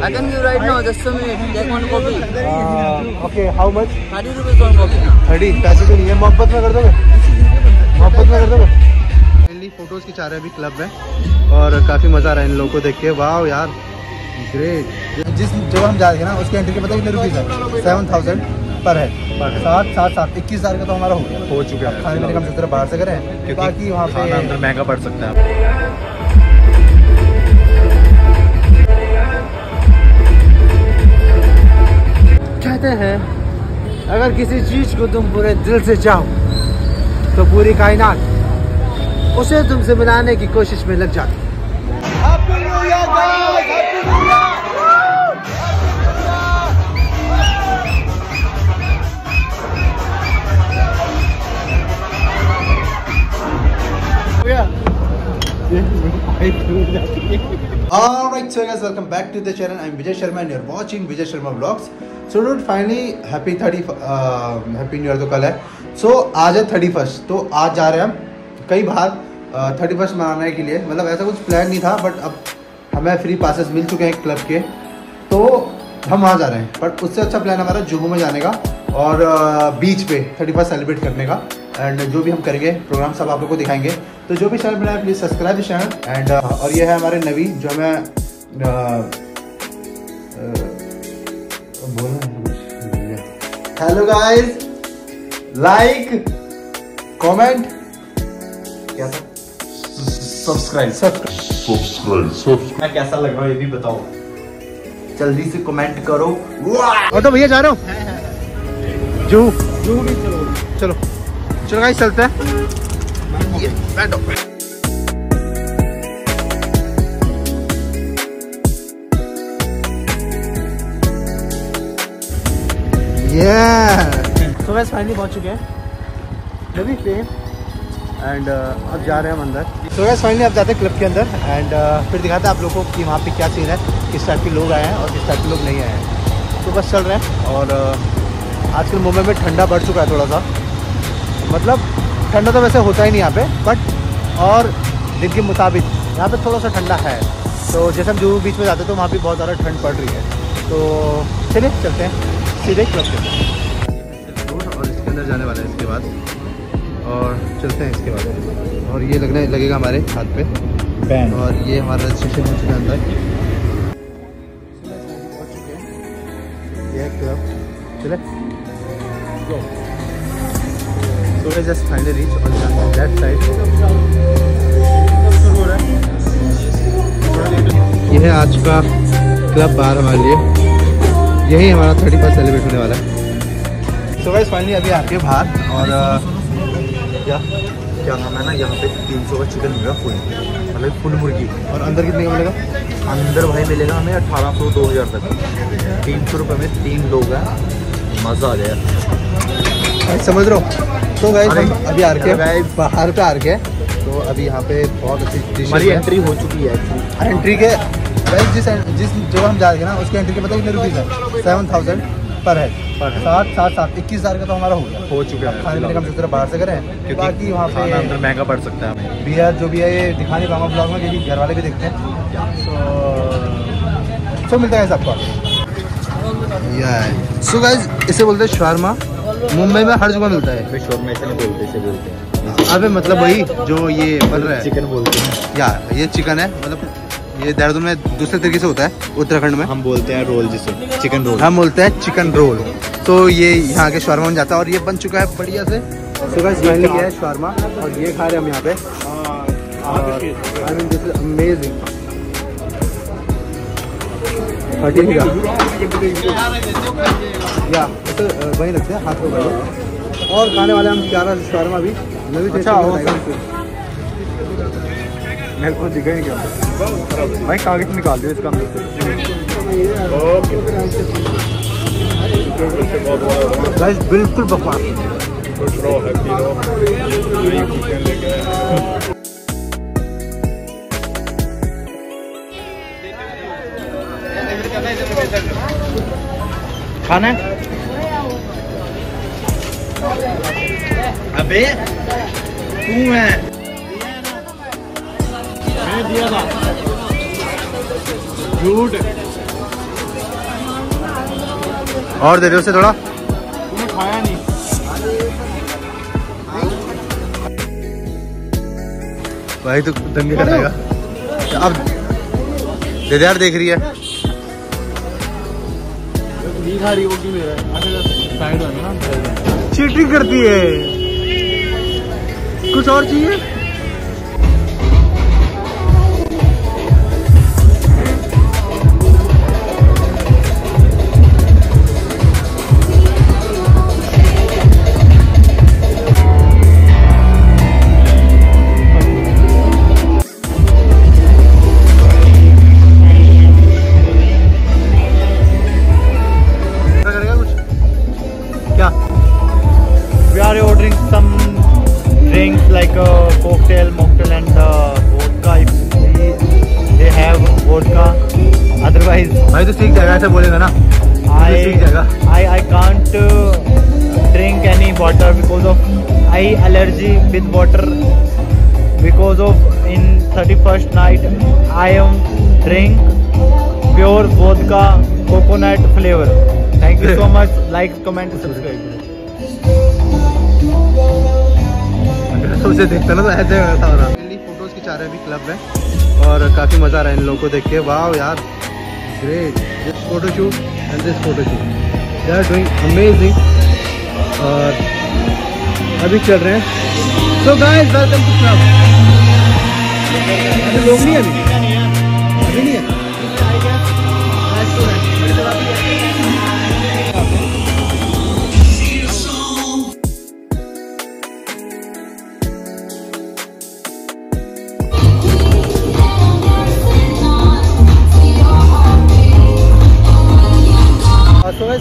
I can give right now, just a minute. Take one copy. Okay, how much? 30 rupees one copy. 30. पैसे तो नहीं है, मोहब्बत में कर दोगे? मोहब्बत में कर दोगे? Mainly photos खिंचा रहे अभी क्लब में और काफी मजा आ रहा है इन लोगों को देख के. वाव यार, ग्रेट. जिस जगह हम जा रहे हैं ना उसकी एंट्री के पता है कितने रुपीस है? 7000 पर है. 21,000 का तो हमारा हो चुका है. खाने का हम बाहर से करें क्योंकि वहाँ पे महंगा पड़ सकता है. हैं अगर किसी चीज को तुम पूरे दिल से चाहो तो पूरी कायनात उसे तुमसे मिलाने की कोशिश में लग जाती है. Alright, so guys, welcome back to the channel. I'm Vijay Sharma and you're watching Vijay Sharma Vlogs. So dude, finally happy new year तो कल है. So आज है 31st. तो आज जा रहे हैं हम कई बार 31st मनाने के लिए. मतलब ऐसा कुछ प्लान नहीं था बट अब हमें फ्री पासेस मिल चुके हैं क्लब के तो हम वहाँ जा रहे हैं. बट उससे अच्छा प्लान हमारा जुहू में जाने का और बीच पे 31st सेलिब्रेट करने का. एंड जो भी हम करेंगे प्रोग्राम सब आप लोगों को दिखाएंगे. तो जो भी चैनल बनाए please subscribe the channel. And और ये है हमारे नवी जो हमें बोलना. हेलो गाइस, लाइक कमेंट क्या था, सब्सक्राइब. कैसा लग रहा है ये भी बताओ, जल्दी से कमेंट करो. और तो भैया जा रहे हो जू जू भी चलो चलो गाइस चलते हैं. ये बैठो तो गाइस फाइनली पहुंच चुके हैं नवी पे एंड अब जा रहे हैं हम अंदर. तो गाइस फाइनली अब जाते हैं क्लब के अंदर एंड फिर दिखाते हैं आप लोगों को कि वहाँ पे क्या सीन है, किस टाइप के लोग आए हैं और किस टाइप के लोग नहीं आए हैं. तो बस चल रहे हैं. और आजकल मुंबई में ठंडा बढ़ चुका है थोड़ा सा. मतलब ठंडा तो वैसे होता ही नहीं यहाँ पे बट और दिन के मुताबिक यहाँ पे थोड़ा सा ठंडा है. तो जैसे हम जुहू बीच में जाते हैं तो वहाँ भी बहुत ज़्यादा ठंड पड़ रही है. तो चलिए चलते हैं सीधे क्लब के अंदर और इसके अंदर जाने वाले हैं इसके बाद. और चलते हैं इसके बाद और ये लगेगा हमारे हाथ पे बैंड. और ये हमारा रजिस्ट्रेशन हो चुका अंदर. चले गो. So we just finally reached on that side. ये है आज का क्लब बार हमारे लिए. यही हमारा 31st सेलिब्रेट होने वाला है. So guys finally अभी आके बाहर और क्या नाम है ना, यहाँ पे 300 का चिकन मिलेगा फुल, मतलब फुल मुर्गी. और अंदर कितने का मिलेगा? अंदर भाई मिलेगा हमें 1800-2000 तक. 300 रुपये में 3 लोग हैं. मज़ा आ गया, समझ रहे हो. तो गाइस हम अभी आर के बाहर पे आर के. तो अभी यहाँ पे बहुत अच्छी हमारी एंट्री हो चुकी है. एंट्री के गाइस जिस जगह हम जा रहे हैं ना उसकी एंट्री के पता है कितने रुपीस है? 7000 पर है. 21,000 का तो हमारा हो चुका है. खाने पीने का हम बाहर से करें क्योंकि वहाँ पे महंगा पड़ सकता है हमें. बियर जो भी है ये दिखाने पाऊंगा ब्लॉग में क्योंकि घर वाले भी देखते हैं. सो मिलता है सबको. सो गाइस इसे बोलते हैं शर्मा. मुंबई में हर जगह मिलता है. शोरमा ऐसे नहीं बोलते, इसे बोलते हैं. अबे मतलब वही जो ये बन रहा है चिकन बोलते हैं यार. ये चिकन है, मतलब ये देहरादून में दूसरे तरीके से होता है. उत्तराखंड में हम बोलते हैं रोल, जिसे चिकन रोल हम बोलते हैं चिकन रोल. तो ये यहाँ के शर्मा बन जाता है और ये बन चुका है बढ़िया से. सो गाइस ये है शर्मा और ये खा रहे हम यहाँ पे. अमेजिंग. या तो वही लगते हैं हाथ को. और खाने वाले हम क्या शर्मा भी नवी मेरे को दिखाएंगे भाई. कागज निकाल दो इसका. बिल्कुल बकवास. खाना है? अबे तू है मैंने दिया था झूठ. और दे दो उसे थोड़ा, तूने खाया नहीं। भाई तो दंगे कर देगा अब, दे दे यार, देख रही है नहीं खा रही वो की मेरा साइड वाला ना चीटिंग करती है। कुछ और चाहिए? भाई तो सीख जाएगा, ऐसे बोलेगा ना सीख जाएगा। I can't drink any water because of I allergy with water because of in 31st night I am drink pure vodka coconut flavor. Thank you so much. Like, comment, subscribe। सबसे देखता ना तो ऐसे हो रहा। फोटोज खिंचा रहे अभी क्लब में और काफी मजा आ रहा है इन लोगों को देख के। वाह यार great, this photo shoot and this photo shoot, they are doing amazing। और अभी चल रहे हैं। so guys welcome to club। अभी लोग नहीं है, अभी नहीं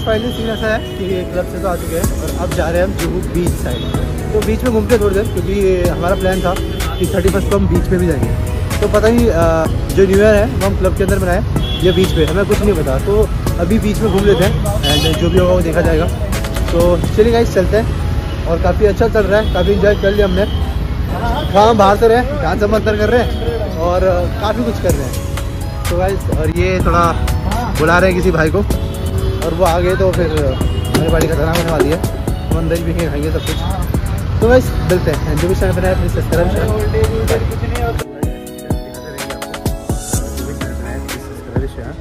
फाइनली सीन ऐसा है कि क्लब से तो आ चुके हैं और अब जा रहे हैं हम जुहू बीच साइड। तो बीच में घूमते थोड़ी देर, क्योंकि हमारा प्लान था कि 31 को हम बीच पे भी जाएंगे। तो पता ही जो न्यू ईयर है वो हम क्लब के अंदर मनाएं या बीच पे, हमें कुछ नहीं पता। तो अभी बीच में घूम लेते हैं एंड जो भी होगा वो देखा जाएगा। तो चलिए गाइस चलते हैं। और काफ़ी अच्छा चल रहा है, काफ़ी इंजॉय कर लिया हमने। हाँ बाहर से रहे हैं, डांस मंतर कर रहे हैं और काफ़ी कुछ कर रहे हैं। तो गाइस और ये थोड़ा बुला रहे हैं किसी भाई को और वो आ गए तो फिर मेरी पार्टी खतरनाक होने वाली है। मन दही भी खाएंगे सब कुछ। तो बस मिलते हैं, जो भी चैनल बनाया प्लीज सब्सक्राइब शेयर।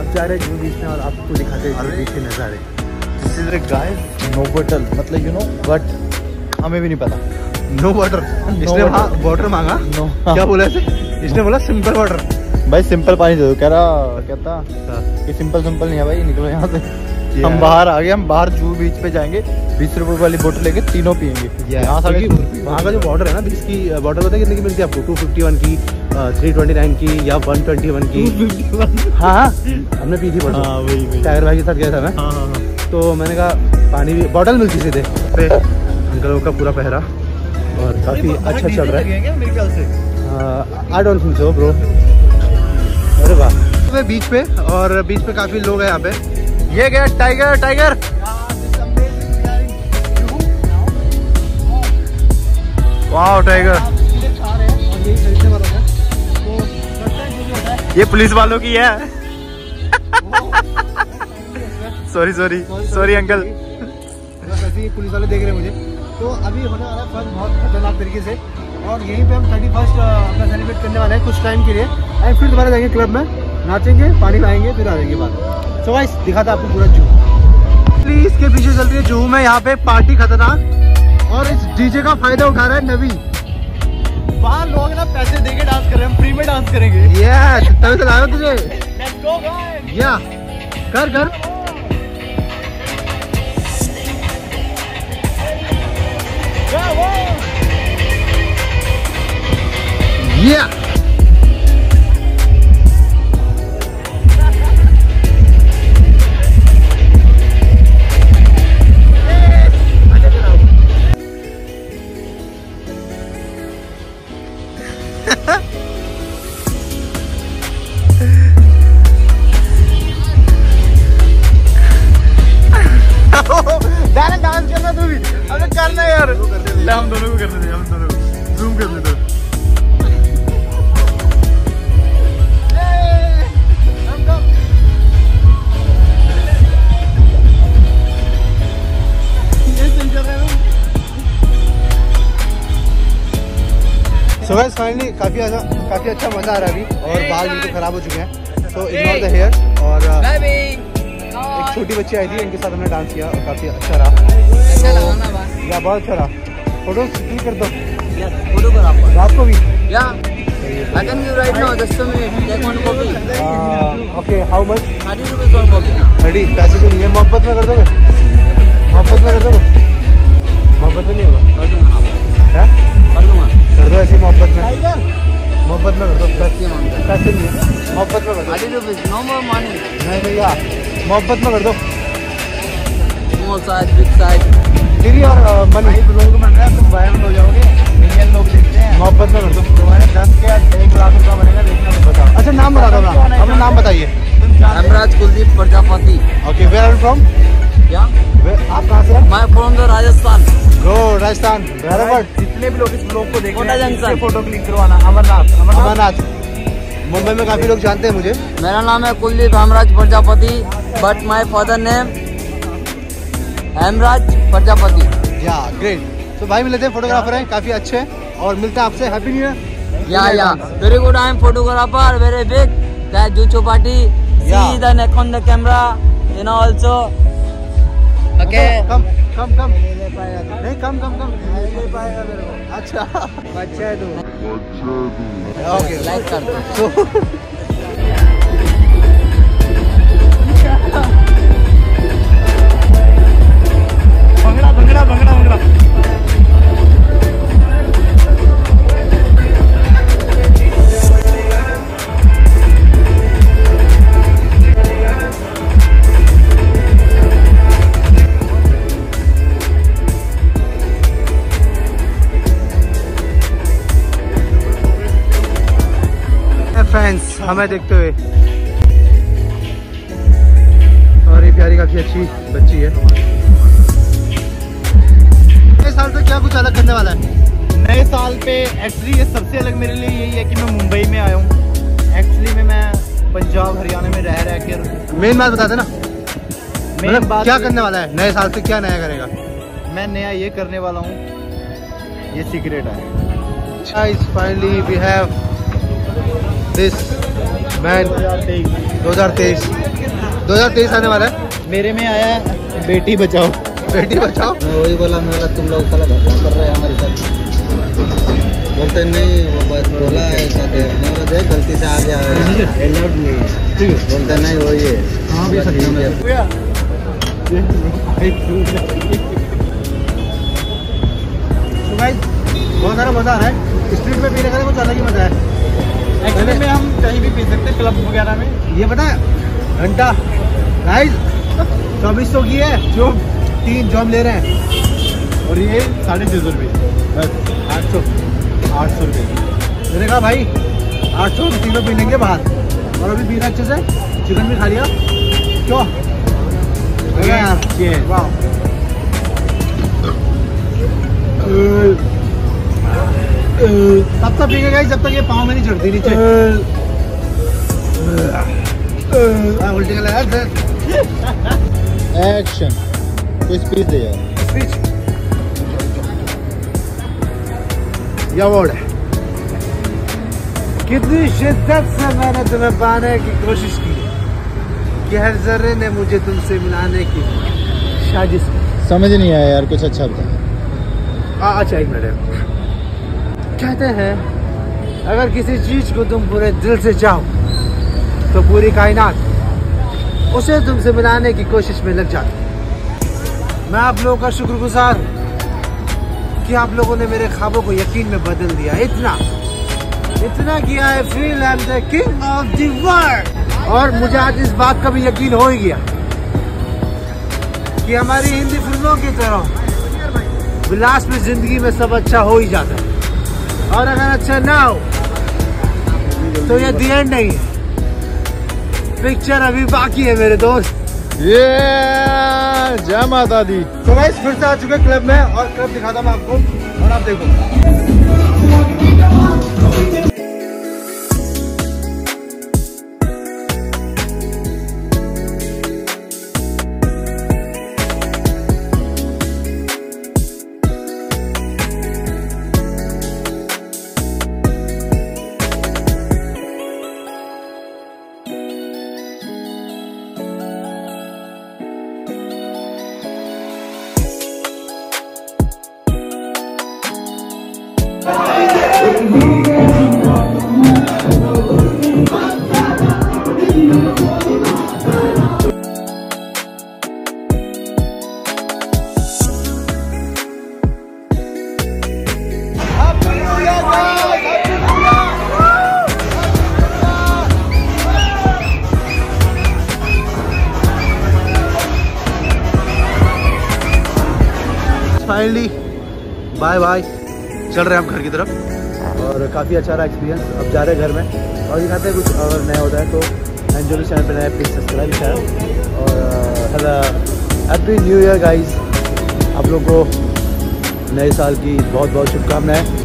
अब जा रहे हैं जून बीच में और आपको दिखाते हैं बीच के नज़ारे। This is a guys no water, मतलब यू नो बट हमें भी नहीं पता नो वाटर। इसने वाटर मांगा, क्या बोला इसे? इसने बोला सिंपल वाटर। भाई सिंपल पानी दे दो, कह रहा कहता कि सिंपल सिंपल नहीं है भाई, निकलो यहाँ से। हम बाहर आ गए, हम बाहर जुहू बीच पे जाएंगे, 20 रुपए वाली बोतल लेके तीनों पियेंगे। यहाँ वहाँ का जो बॉर्डर है ना, बीच की बॉर्डर पता है कितने की मिलती है आपको? 251 की, 329 की या 121 की। हाँ हमने पी थी बोतल, टाइगर भाई के साथ गया था मैं। तो मैंने कहा पानी भी बॉटल मिलती सीधे। अंकल लोग का पूरा पहरा और काफ़ी अच्छा चल रहा है। I don't think so bro. अरे वाह बीच पे, और बीच पे काफी लोग हैं यहाँ पे। ये गया टाइगर, टाइगर वाह टाइगर। ये पुलिस वालों की है। Sorry sorry sorry uncle, police वाले देख रहे हैं मुझे। तो अभी होने वाला फन बहुत खतरनाक तरीके से, और यहीं पे हम 31 अपना सेलिब्रेट करने वाले हैं कुछ टाइम के लिए। एंड फिर दोबारा जाएंगे क्लब में, नाचेंगे, पानी लाएंगे, फिर आ जाएंगे बाहर। सो गाइस दिखाता आपको पूरा जुहू। प्लीज इसके पीछे चल रही है जुहू में यहाँ पे पार्टी खतरनाक, और इस डीजे का फायदा उठा रहा है नवी। बाहर लोग ना पैसे देके डांस कर रहे हैं, फ्री में डांस करेंगे। तुझे या कर Yeah. डांस करना तू भी, अरे करना यार। हम दोनों को करने दे, हम दोनों को जूम करने दो। बस फाइनली काफ़ी अच्छा मज़ा आ रहा है अभी, और बाल बिल्कुल खराब हो चुके हैं, सो इग्नोर द हेयर। और एक छोटी बच्ची आई थी, इनके साथ हमने डांस किया और काफ़ी अच्छा रहा, या बहुत अच्छा रहा। फोटो क्लिक कर दो, फोटो करो रात को भी। Okay, how much? 30 पैसे तो नहीं है, मोहब्बत में कर दोगे? मोहब्बत में कर दोगे? मोहब्बत में नहीं होगा, कर दो ऐसी मोहब्बत में, मोहब्बत में कर दो। पैसे नहीं है, मोहब्बत में कर दो। 30 रुपीज़ नो मोर मनी। नहीं भैया, मोहब्बत में कर दो। दीदी और मनी लोग बन रहे हैं, तुम वायरल हो जाओगे, मिलियन लोग देखते हैं। मोहब्बत में कर दो, तुम्हारे 10 के 1 लाख रुपया बनेगा, देखना मत बताओ। अच्छा नाम बता दो ना, अपना नाम बताइए। Hemraj Kuldeep Prajapati. Okay, where are you from? क्या आप कहाँ से? मैं from the Rajasthan. Go Rajasthan, बराबर। जितने भी लोग इस ब्लॉग को देखो, फोटो क्लिक करवाना। अमरनाथ, अमरनाथ मुंबई में काफी लोग जानते हैं मुझे। मेरा नाम है Kuldeep Hemraj Prajapati, but my father name Hemraj Prajapati. Yeah great. तो भाई मिले थे, फोटोग्राफर हैं, काफी अच्छे हैं, और मिलते हैं आपसे। Happy new year. Yeah very good, I am photographer, very big that जूचो party, see the neck on the camera, you know also. Okay. Come. नहीं come. नहीं पाएगा मेरे को। अच्छा। बच्चा है तू। Okay, like कर दो। भंगड़ा। फैंस हमें देखते हुए, और ये प्यारी काफी अच्छी बच्ची है। नए साल पे क्या कुछ अलग करने वाला है? नए साल पे एक्चुअली ये सबसे अलग मेरे लिए यही है कि मैं मुंबई में आया हूँ। एक्चुअली मैं पंजाब हरियाणा में रह कर मेन बात बता देना, मेन बात क्या करने वाला है नए साल पे? क्या नया करेगा? मैं नया ये करने वाला हूँ, ये सीक्रेट है। Finally we have this man. 2023 आने वाला है। मेरे में आया है बेटी बचाओ, बेटी बचाओ। मैं वही बोला, मैं बोला तुम लोग साला घटना कर रहे हैं हमारे साथ। बोलते नहीं, वो बस बोला ऐसा नहीं, गलती से आ गया बोलते नहीं, वही है। हाँ भी बहुत सारा मज़ा आ रहा है। स्ट्रीट में पीने का कुछ अलग ही मज़ा है। एक्चुअली में हम कहीं भी पी सकते हैं, क्लब वगैरह में। ये पता है घंटा राइस 2400 की है, जो 3 जॉब ले रहे हैं, और ये 650 रुपये, बस 800 रुपये। मैंने कहा भाई 800 रुपये पी लेंगे बाहर, और अभी पीना अच्छे से, चिकन भी खा लिया। क्यों यार, वाह। तब तक पीएगा जब तक ये पाँव में नहीं चढ़ती नीचे। उल्टी का लगा सर। एक्शन। कोई स्पीच दे यार। स्पीच। ये अवार्ड है। कितनी शिद्दत से मैंने तुम्हें पाने की कोशिश की, कि हर जर्रे ने मुझे तुमसे मिलाने की साजिश। समझ नहीं आया यार, कुछ अच्छा बता। अच्छा एक मिनट। कहते हैं अगर किसी चीज को तुम पूरे दिल से चाहो, तो पूरी कायनात उसे तुमसे मिलाने की कोशिश में लग जाती। मैं आप लोगों का शुक्रगुजार हूँ कि आप लोगों ने मेरे ख्वाबों को यकीन में बदल दिया। इतना कि I feel I am the king of the world. और मुझे आज इस बात का भी यकीन हो ही गया कि हमारी हिंदी फिल्मों की तरह विलास में जिंदगी में सब अच्छा हो ही जाता है, और अगर अच्छा ना हो तो ये दी एंड नहीं है, पिक्चर अभी बाकी है मेरे दोस्त। ये जय माता दी। तो गाइस फिर से आ चुके क्लब में, और क्लब दिखाता हूँ आपको, और आप देखो। फाइनली बाय बाय, चल रहे हैं आप घर की तरफ। और काफ़ी अच्छा रहा एक्सपीरियंस, अब जा रहे हैं घर में और दिखाते हैं कुछ और नया होता है। तो एंजोली चैनल पर नया प्लीज सब्सक्राइब करें। और हैप्पी न्यू ईयर गाइज, आप लोग को नए साल की बहुत बहुत शुभकामनाएं।